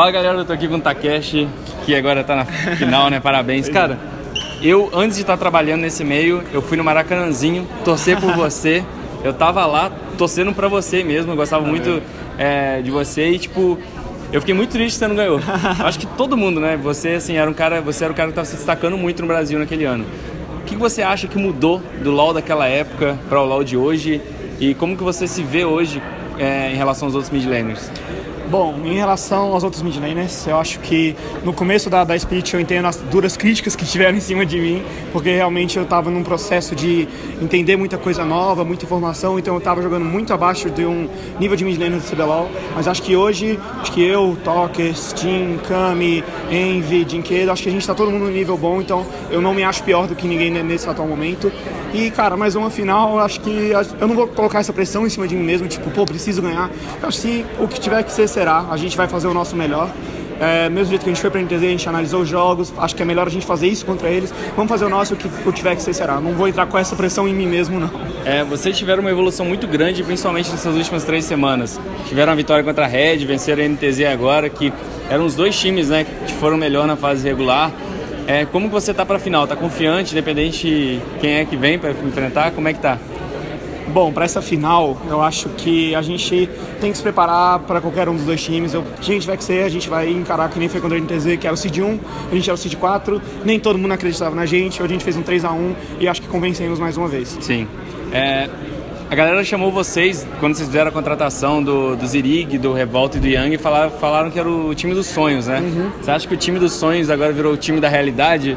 Fala galera, eu tô aqui com o Takeshi, que agora tá na final, né? Parabéns. Cara, eu antes de estar trabalhando nesse meio, eu fui no Maracanãzinho, torcer por você. Eu tava lá torcendo pra você mesmo, eu gostava muito de você e tipo, eu fiquei muito triste que você não ganhou. Eu acho que todo mundo, né? Você assim, era um cara que tava se destacando muito no Brasil naquele ano. O que você acha que mudou do LoL daquela época para o LoL de hoje? E como que você se vê hoje em relação aos outros midlaners? Bom, em relação aos outros midlaners, eu acho que no começo da split eu entendo as duras críticas que tiveram em cima de mim, porque realmente eu estava num processo de entender muita coisa nova, muita informação, então eu estava jogando muito abaixo de um nível de midlaner do CBLOL, mas acho que hoje, eu, Talk, Steam, Kami, Envy, Jinkedo, acho que a gente está todo mundo num nível bom, então eu não me acho pior do que ninguém nesse atual momento. E, cara, mais uma final, acho que eu não vou colocar essa pressão em cima de mim mesmo, tipo, pô, preciso ganhar. Eu acho que o que tiver que ser, será. A gente vai fazer o nosso melhor. Mesmo jeito que a gente foi pra NTZ, a gente analisou os jogos, acho que é melhor a gente fazer isso contra eles. Vamos fazer o nosso, o que tiver que ser, será. Não vou entrar com essa pressão em mim mesmo, não. Vocês tiveram uma evolução muito grande, principalmente nessas últimas 3 semanas. Tiveram a vitória contra a Red, venceram a NTZ agora, que eram os 2 times, né, que foram melhor na fase regular. Como que você tá pra final? Tá confiante, independente de quem é que vem pra enfrentar? Como é que tá? Bom, para essa final, eu acho que a gente tem que se preparar para qualquer um dos 2 times. A gente vai encarar que nem foi contra a NTZ, que era o CD1, a gente era o CD4. Nem todo mundo acreditava na gente, hoje a gente fez um 3-1 e acho que convencemos mais uma vez. Sim. A galera chamou vocês, quando vocês fizeram a contratação do Zirig, do Revolta e do Young, e falaram que era o time dos sonhos, né? Uhum. Você acha que o time dos sonhos agora virou o time da realidade?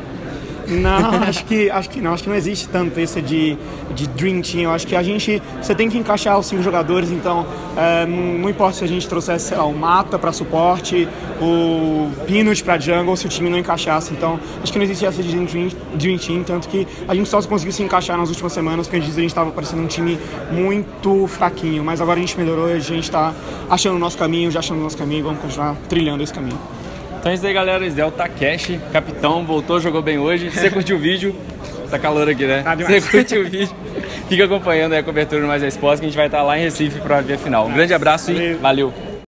Não, acho que não existe tanto isso de Dream Team. Eu acho que você tem que encaixar os 5 jogadores, então não importa se a gente trouxesse, sei lá, o Mata pra suporte, o Peanut pra jungle, se o time não encaixasse. Então, acho que não existe essa de Dream Team, tanto que a gente só conseguiu se encaixar nas últimas semanas, porque a gente tava parecendo um time muito fraquinho. Mas agora a gente melhorou e a gente tá achando o nosso caminho, vamos continuar trilhando esse caminho. Então é isso aí, galera. Esse é o Takeshi, capitão, voltou, jogou bem hoje. Se você curtiu o vídeo, tá calor aqui, né? Se você curtiu o vídeo, fica acompanhando aí a cobertura do Mais Esports, que a gente vai estar lá em Recife para ver a final. Um grande abraço e valeu!